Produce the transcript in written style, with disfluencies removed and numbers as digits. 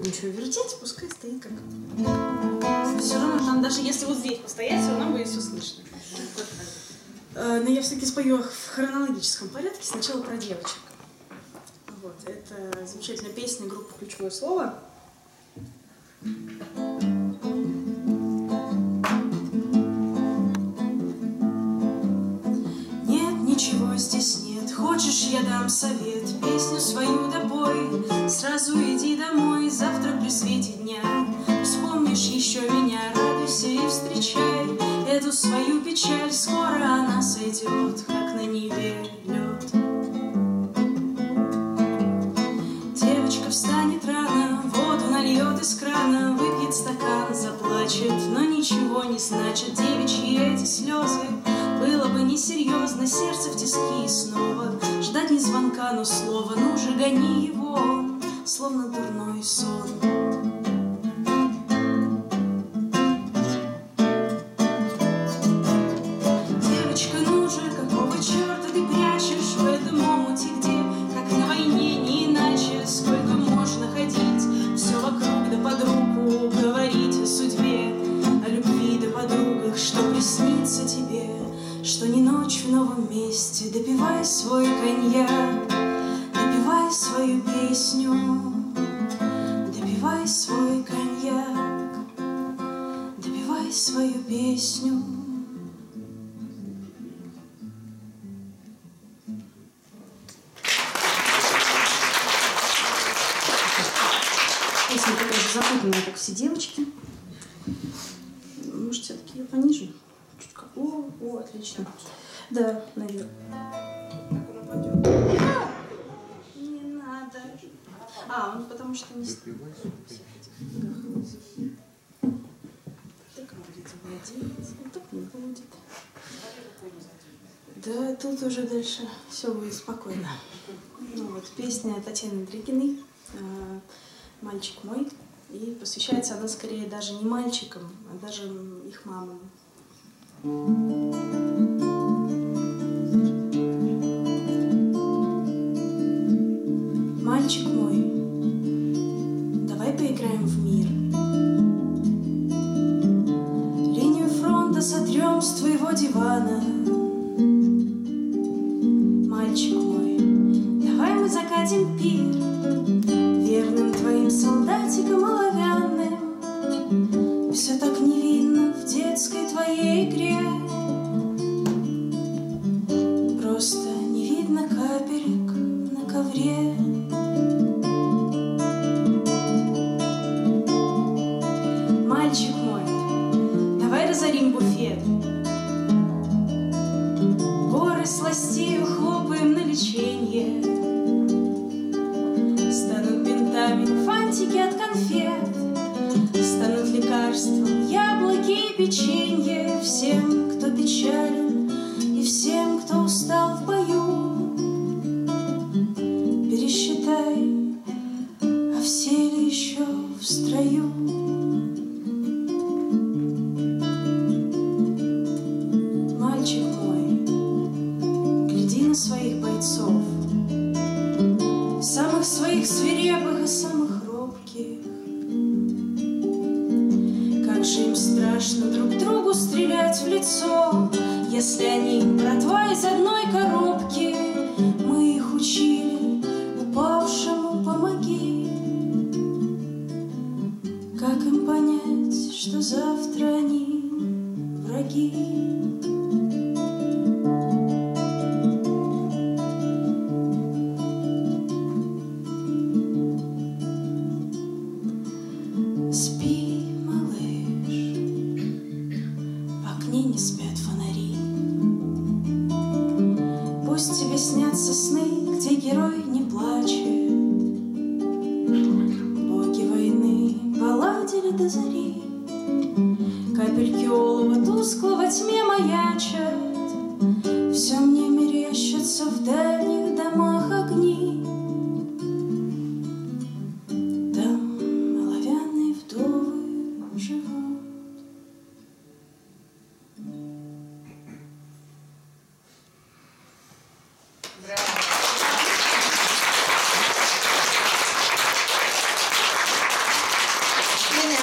буду ничего вертеть, пускай стоит как... Все равно там, даже если вот здесь постоять, все равно будет все слышно. Но я все-таки спою в хронологическом порядке. Сначала про девочек. Вот, это замечательная песня группы «Ключевое слово». Ничего здесь нет, хочешь, я дам совет, песню свою допой, сразу иди домой, завтра при свете дня вспомнишь еще меня, радуйся и встречай эту свою печаль, скоро она сойдет, как на небе лед. Девочка встанет рано, воду нальет из крана, выпьет стакан, заплачет, но ничего не значит девичьи эти слезы. Было бы несерьезно, сердце в тиски и снова ждать не звонка, но слова, ну же гони его, словно дурной сон. Девочка, ну же, какого черта ты прячешь в этом омуте, где, как на войне, не иначе, сколько можно ходить, все вокруг да под руку, говорить о судьбе, о любви да подругах, что приснится тебе. Что не ночь в новом месте, допивай свой коньяк, допивай свою песню, допивай свой коньяк, допивай свою песню. Песня такая же запутанная, как все девочки. Может, все-таки ее пониже? О, отлично. Да, наверное. Так он упадет. Не надо. А, он потому что не спит. Так он где-то владеет. Ну так не будет. Да, тут уже дальше все будет спокойно. Ну вот, песня Татьяны Дрыгиной «Мальчик мой». И посвящается она скорее даже не мальчикам, а даже их мамам. Мальчик мой, давай поиграем в мир. Линию фронта сотрем с твоего дивана. Мальчик мой, давай мы закатим пир верным твоим солдатикам оловянным. Все так невинно в детской твоей игре. Тускло во тьме маячат, все мне мерещится вдаль.